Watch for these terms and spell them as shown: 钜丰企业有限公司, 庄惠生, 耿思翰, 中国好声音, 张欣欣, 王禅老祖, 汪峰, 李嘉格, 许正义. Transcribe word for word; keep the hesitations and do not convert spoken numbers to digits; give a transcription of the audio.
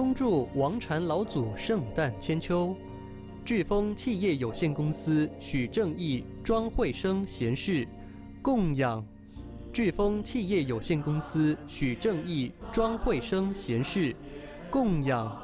恭祝王禅老祖圣诞千秋。钜丰企业有限公司许正义、庄惠生贤士供养。钜丰企业有限公司许正义、庄惠生贤士供养。